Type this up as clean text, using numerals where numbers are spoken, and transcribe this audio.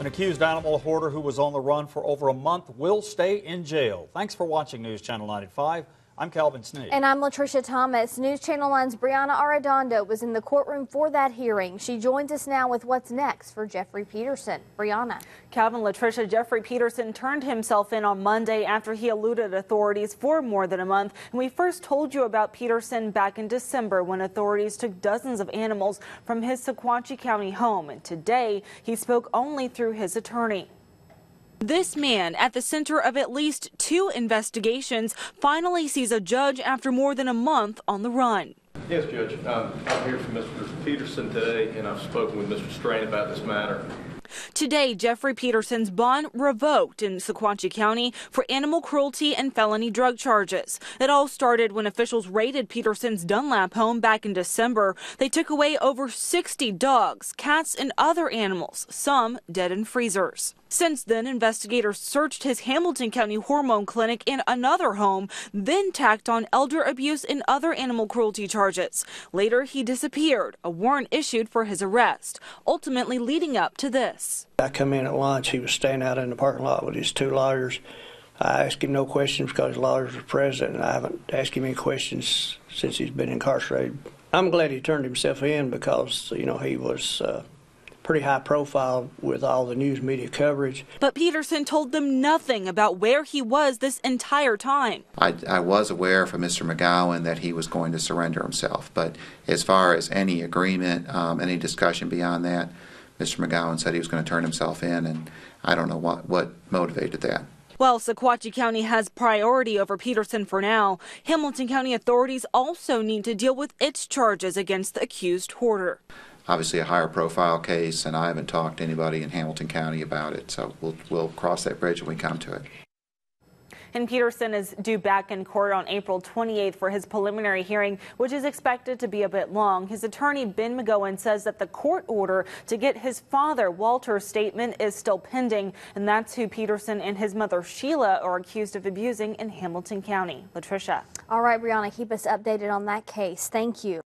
An accused animal hoarder who was on the run for over a month will stay in jail. Thanks for watching News Channel 9 at 5. I'm Calvin Sneed. And I'm Latricia Thomas. News Channel 9's Brianna Arredondo was in the courtroom for that hearing. She joins us now with what's next for Jeffrey Peterson. Brianna. Calvin, Latricia, Jeffrey Peterson turned himself in on Monday after he eluded authorities for more than a month. And we first told you about Peterson back in December when authorities took dozens of animals from his Sequatchie County home. And today he spoke only through his attorney. This man, at the center of at least two investigations, finally sees a judge after more than a month on the run. Yes, Judge. I'm here for Mr. Peterson today, and I've spoken with Mr. Strain about this matter. Today, Jeffrey Peterson's bond revoked in Sequatchie County for animal cruelty and felony drug charges. It all started when officials raided Peterson's Dunlap home back in December. They took away over 60 dogs, cats, and other animals, some dead in freezers. Since then, investigators searched his Hamilton County hormone clinic and another home, then tacked on elder abuse and other animal cruelty charges. Later, he disappeared, a warrant issued for his arrest, ultimately leading up to this. I come in at lunch. He was staying out in the parking lot with his two lawyers. I asked him no questions because his lawyers were present, and I haven't asked him any questions since he's been incarcerated. I'm glad he turned himself in because, you know, he was pretty high profile with all the news media coverage. But Peterson told them nothing about where he was this entire time. I was aware from Mr. McGowan that he was going to surrender himself, but as far as any agreement, any discussion beyond that, Mr. McGowan said he was going to turn himself in, and I don't know what motivated that. While Sequatchie County has priority over Peterson for now, Hamilton County authorities also need to deal with its charges against the accused hoarder. Obviously a higher profile case, and I haven't talked to anybody in Hamilton County about it, so we'll cross that bridge when we come to it. And Peterson is due back in court on April 28th for his preliminary hearing, which is expected to be a bit long. His attorney, Ben McGowan, says that the court order to get his father, Walter's statement is still pending, and that's who Peterson and his mother, Sheila, are accused of abusing in Hamilton County. Latricia. All right, Brianna, keep us updated on that case. Thank you.